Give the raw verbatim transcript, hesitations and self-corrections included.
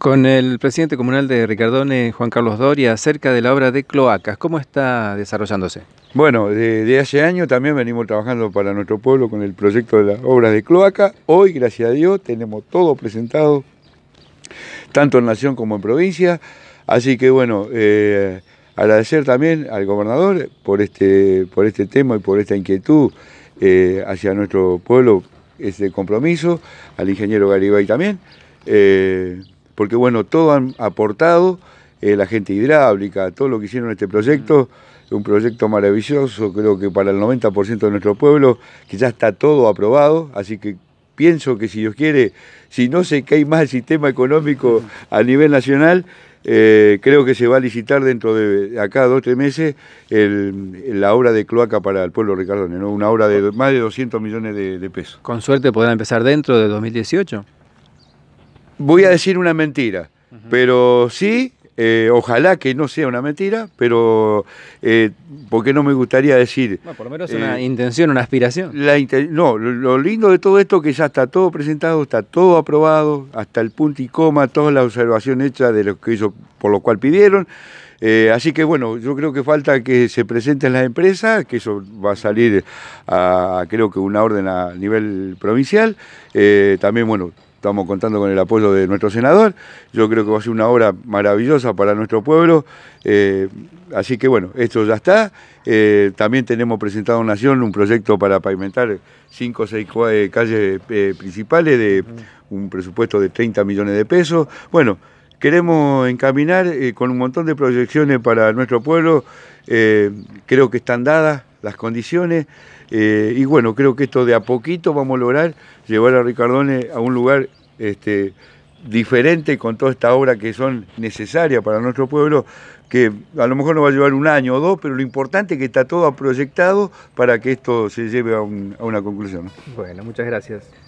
Con el presidente comunal de Ricardone, Juan Carlos Doria, acerca de la obra de cloacas, ¿cómo está desarrollándose? Bueno, de, de hace años también venimos trabajando para nuestro pueblo con el proyecto de las obras de cloaca. Hoy, gracias a Dios, tenemos todo presentado, tanto en nación como en provincia. Así que bueno, eh, agradecer también al gobernador por este, por este tema y por esta inquietud eh, hacia nuestro pueblo, ese compromiso, al ingeniero Garibay también. Eh, porque bueno, todo han aportado, eh, la gente hidráulica, todo lo que hicieron en este proyecto, un proyecto maravilloso, creo que para el noventa por ciento de nuestro pueblo, que ya está todo aprobado, así que pienso que si Dios quiere, si no se cae más el sistema económico a nivel nacional, eh, creo que se va a licitar dentro de acá dos o tres meses el, la obra de cloaca para el pueblo Ricardone, ¿no? Una obra de más de doscientos millones de, de pesos. ¿Con suerte podrá empezar dentro de dos mil dieciocho? Voy a decir una mentira, uh-huh. pero sí, eh, ojalá que no sea una mentira, pero eh, porque no me gustaría decir... Bueno, por lo menos eh, una intención, una aspiración. La inten no, lo, lo lindo de todo esto es que ya está todo presentado, está todo aprobado, hasta el punto y coma, toda la observación hecha de lo que ellos, por lo cual pidieron. Eh, así que bueno, yo creo que falta que se presenten las empresas, que eso va a salir a, creo que una orden a nivel provincial. Eh, también, bueno... Estamos contando con el apoyo de nuestro senador. Yo creo que va a ser una obra maravillosa para nuestro pueblo. Eh, así que bueno, esto ya está. Eh, también tenemos presentado en Nación un proyecto para pavimentar cinco o seis calles eh, principales de un presupuesto de treinta millones de pesos. Bueno, queremos encaminar eh, con un montón de proyecciones para nuestro pueblo. Eh, creo que están dadas las condiciones, eh, y bueno, creo que esto de a poquito vamos a lograr llevar a Ricardone a un lugar este, diferente con toda esta obra que son necesarias para nuestro pueblo, que a lo mejor nos va a llevar un año o dos, pero lo importante es que está todo proyectado para que esto se lleve a, un, a una conclusión, ¿no? Bueno, muchas gracias.